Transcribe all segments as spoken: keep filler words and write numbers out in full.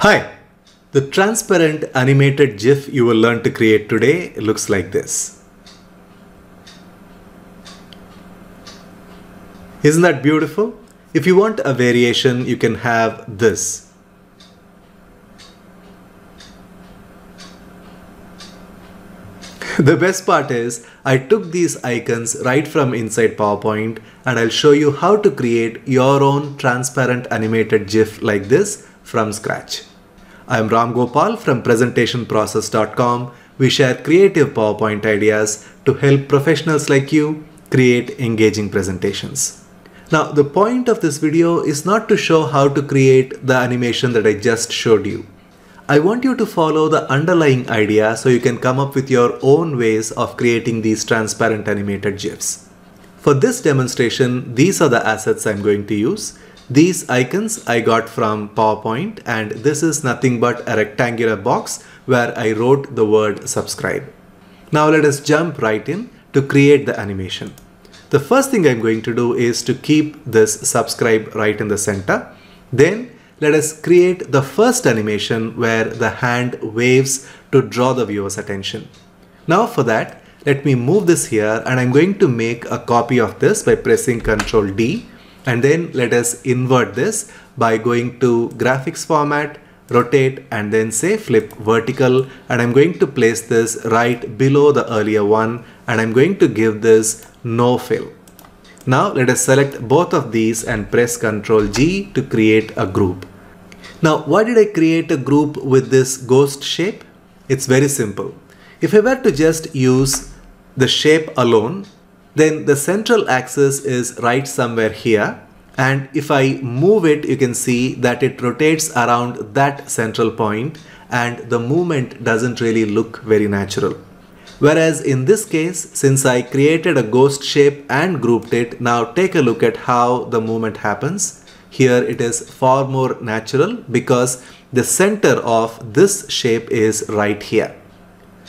Hi! The transparent animated GIF you will learn to create today looks like this. Isn't that beautiful? If you want a variation, you can have this. The best part is, I took these icons right from inside PowerPoint and I'll show you how to create your own transparent animated GIF like this from scratch. I'm Ram Gopal from presentation process dot com. We share creative PowerPoint ideas to help professionals like you create engaging presentations. Now, the point of this video is not to show how to create the animation that I just showed you. I want you to follow the underlying idea so you can come up with your own ways of creating these transparent animated GIFs. For this demonstration, these are the assets I'm going to use. These icons I got from PowerPoint, and this is nothing but a rectangular box where I wrote the word subscribe. Now let us jump right in to create the animation. The first thing I'm going to do is to keep this subscribe right in the center. Then let us create the first animation where the hand waves to draw the viewer's attention. Now for that, let me move this here, and I'm going to make a copy of this by pressing Ctrl D, and then let us invert this by going to graphics format, rotate, and then say flip vertical, and I'm going to place this right below the earlier one, and I'm going to give this no fill. Now let us select both of these and press Ctrl G to create a group. Now why did I create a group with this ghost shape? It's very simple. If I were to just use the shape alone, then the central axis is right somewhere here, and if I move it, you can see that it rotates around that central point and the movement doesn't really look very natural. Whereas in this case, since I created a ghost shape and grouped it, now take a look at how the movement happens. Here it is far more natural because the center of this shape is right here.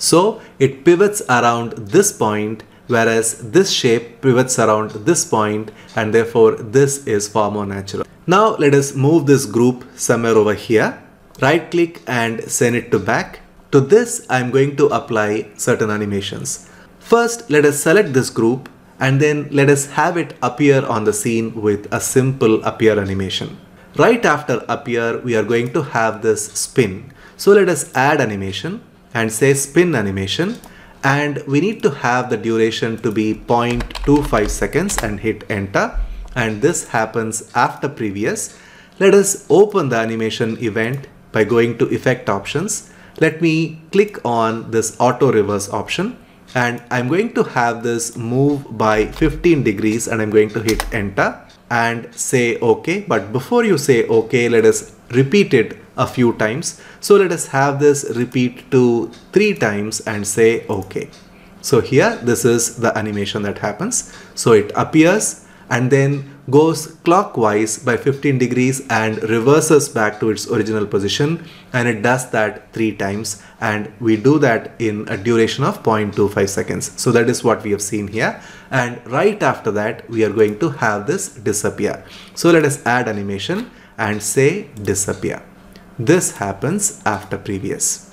So it pivots around this point, whereas this shape pivots around this point, and therefore this is far more natural. Now let us move this group somewhere over here. Right click and send it to back. To this, I'm going to apply certain animations. First, let us select this group and then let us have it appear on the scene with a simple appear animation. Right after appear, we are going to have this spin. So let us add animation and say spin animation, and we need to have the duration to be zero point two five seconds and hit enter, and this happens after previous. Let us open the animation event by going to effect options. Let me click on this auto reverse option, and I'm going to have this move by fifteen degrees, and I'm going to hit enter and say OK. But before you say OK, let us repeat it a few times. So let us have this repeat to three times and say OK. So here, this is the animation that happens. So it appears and then goes clockwise by fifteen degrees and reverses back to its original position, and it does that three times, and we do that in a duration of zero point two five seconds. So that is what we have seen here, and right after that we are going to have this disappear. So let us add animation and say disappear. This happens after previous.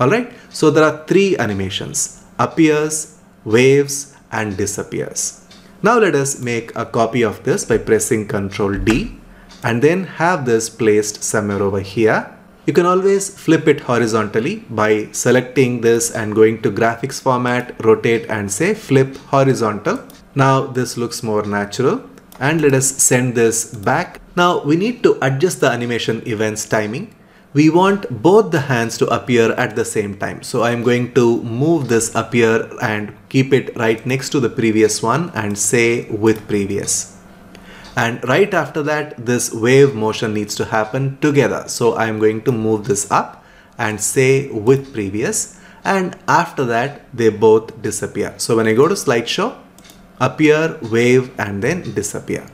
Alright, so there are three animations: appears, waves, and disappears. Now let us make a copy of this by pressing Ctrl D, and then have this placed somewhere over here. You can always flip it horizontally by selecting this and going to graphics format, rotate, and say flip horizontal. Now this looks more natural, and let us send this back. Now we need to adjust the animation event's timing. We want both the hands to appear at the same time. So I'm going to move this appear and keep it right next to the previous one and say with previous. And right after that, this wave motion needs to happen together. So I'm going to move this up and say with previous. And after that, they both disappear. So when I go to slideshow, appear, wave, and then disappear.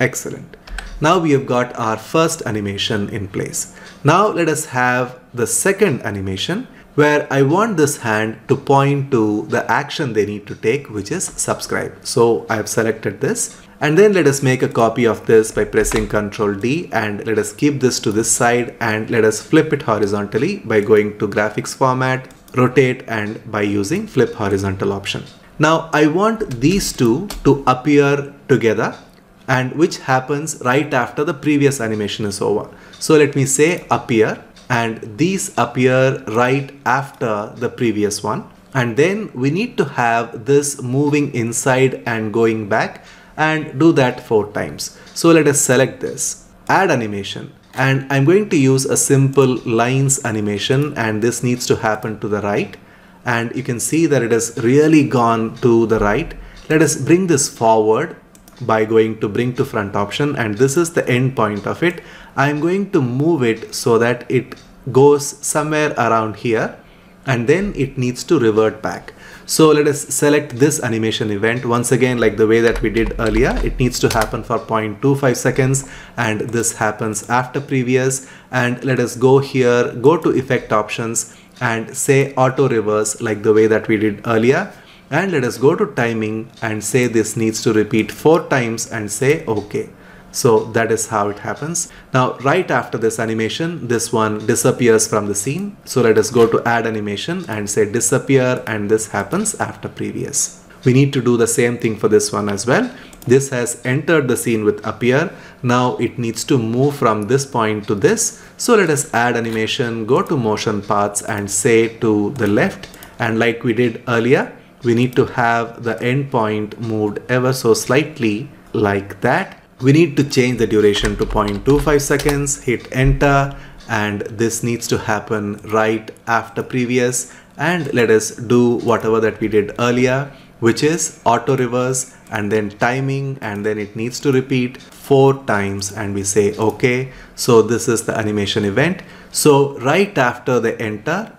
Excellent. Now we have got our first animation in place. Now let us have the second animation where I want this hand to point to the action they need to take, which is subscribe. So I have selected this, And then let us make a copy of this by pressing Ctrl D, and let us keep this to this side and let us flip it horizontally by going to graphics format, rotate, and by using flip horizontal option. Now I want these two to appear together, and which happens right after the previous animation is over. So let me say appear, and these appear right after the previous one. And then we need to have this moving inside and going back, and do that four times. So let us select this, add animation, and I'm going to use a simple lines animation, and this needs to happen to the right. And you can see that it has really gone to the right. Let us bring this forward by going to bring to front option, and this is the end point of it. I'm going to move it so that it goes somewhere around here, and then it needs to revert back. So let us select this animation event once again, like the way that we did earlier. It needs to happen for zero point two five seconds, and this happens after previous. And let us go here, go to effect options and say auto reverse like the way that we did earlier. And let us go to timing and say this needs to repeat four times and say okay. So that is how it happens. Now, right after this animation, this one disappears from the scene. So let us go to add animation and say disappear, and this happens after previous. We need to do the same thing for this one as well. This has entered the scene with appear. Now it needs to move from this point to this. So let us add animation, go to motion paths and say to the left. And like we did earlier, we need to have the end point moved ever so slightly like that. We need to change the duration to zero point two five seconds, hit enter, and this needs to happen right after previous. And let us do whatever that we did earlier, which is auto reverse and then timing, and then it needs to repeat four times and we say okay. So this is the animation event. So right after the enter,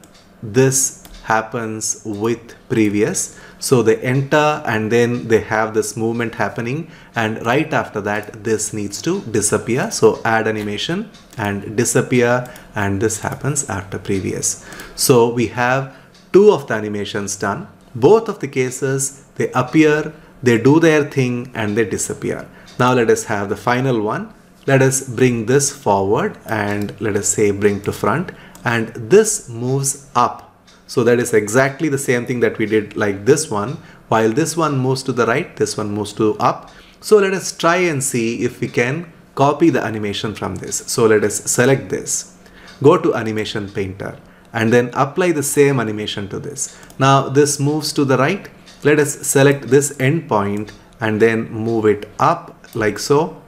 this happens with previous. So they enter and then they have this movement happening, and right after that this needs to disappear. So add animation and disappear, and this happens after previous. So we have two of the animations done. Both of the cases they appear, they do their thing, and they disappear. Now let us have the final one. Let us bring this forward and let us say bring to front, and this moves up. So that is exactly the same thing that we did like this one. While this one moves to the right, this one moves to up. So let us try and see if we can copy the animation from this. So let us select this, go to animation painter, and then apply the same animation to this. Now this moves to the right. Let us select this endpoint and then move it up like so.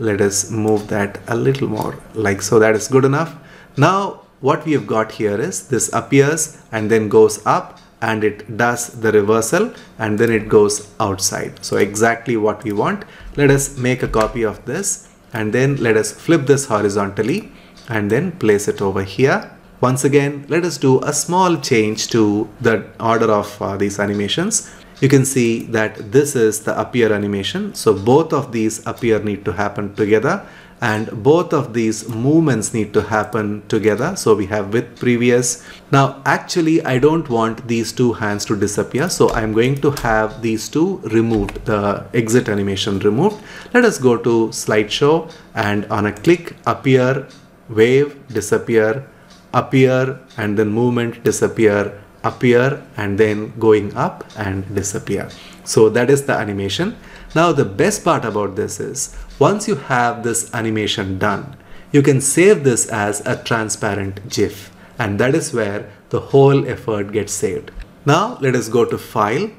Let us move that a little more like so. That is good enough. Now what we have got here is this appears and then goes up, and it does the reversal, and then it goes outside. So exactly what we want. Let us make a copy of this, and then let us flip this horizontally and then place it over here. Once again, let us do a small change to the order of uh, these animations. You can see that this is the appear animation. So both of these appear need to happen together, and both of these movements need to happen together. So we have with previous. Now actually I don't want these two hands to disappear, so I'm going to have these two removed, the exit animation removed. Let us go to slideshow, and on a click appear, wave, disappear, appear, and then movement, disappear, appear, and then going up and disappear. So that is the animation. Now the best part about this is once you have this animation done, you can save this as a transparent GIF, and that is where the whole effort gets saved. Now let us go to File,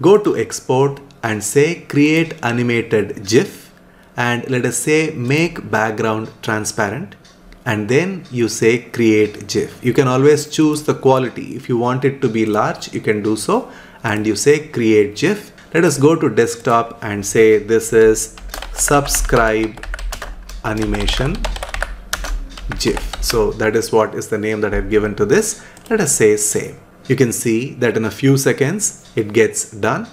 go to Export and say Create Animated GIF, and let us say Make Background Transparent, and then you say Create GIF. You can always choose the quality. If you want it to be large, you can do so, and you say Create GIF. Let us go to desktop and say this is subscribe animation GIF. So that is what is the name that I've given to this. Let us say save. You can see that in a few seconds it gets done.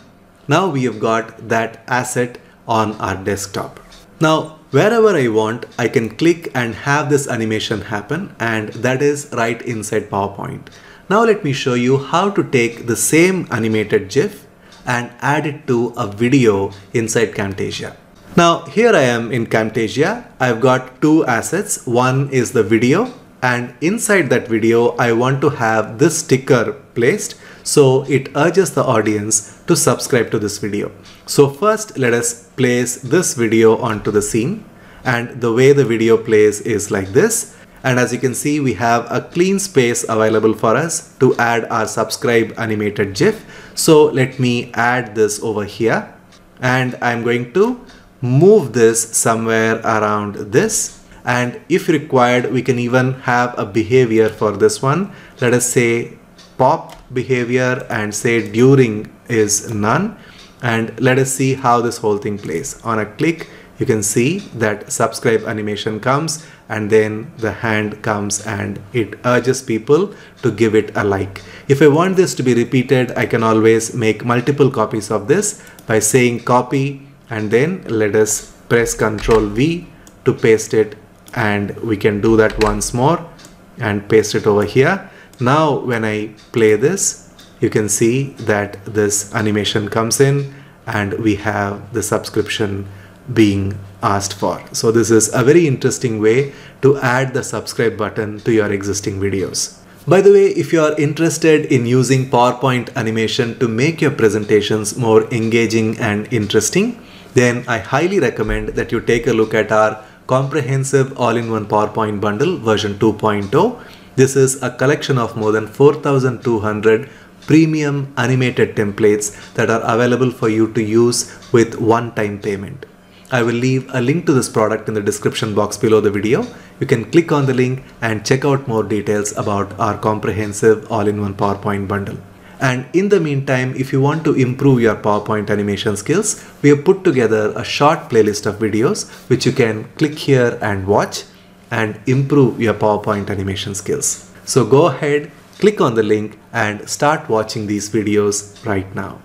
Now we have got that asset on our desktop. Now wherever I want, I can click and have this animation happen, and that is right inside PowerPoint. Now let me show you how to take the same animated GIF and add it to a video inside Camtasia. Now here I am in Camtasia. I've got two assets. One is the video, and inside that video I want to have this sticker placed, so it urges the audience to subscribe to this video. So first let us place this video onto the scene, and the way the video plays is like this. And as you can see, we have a clean space available for us to add our subscribe animated GIF. So let me add this over here, and I'm going to move this somewhere around this. And if required, we can even have a behavior for this one. Let us say pop behavior and say during is none. And let us see how this whole thing plays. On a click, you can see that subscribe animation comes, and then the hand comes and it urges people to give it a like. If I want this to be repeated, I can always make multiple copies of this by saying copy, and then let us press Ctrl V to paste it, and we can do that once more and paste it over here. Now when I play this, you can see that this animation comes in and we have the subscription being asked for. So this is a very interesting way to add the subscribe button to your existing videos. By the way, if you are interested in using PowerPoint animation to make your presentations more engaging and interesting, then I highly recommend that you take a look at our comprehensive all-in-one PowerPoint bundle version two point oh. This is a collection of more than four thousand two hundred premium animated templates that are available for you to use with one-time payment. I will leave a link to this product in the description box below the video. You can click on the link and check out more details about our comprehensive all-in-one PowerPoint bundle. And in the meantime, if you want to improve your PowerPoint animation skills, we have put together a short playlist of videos which you can click here and watch and improve your PowerPoint animation skills. So go ahead, click on the link and start watching these videos right now.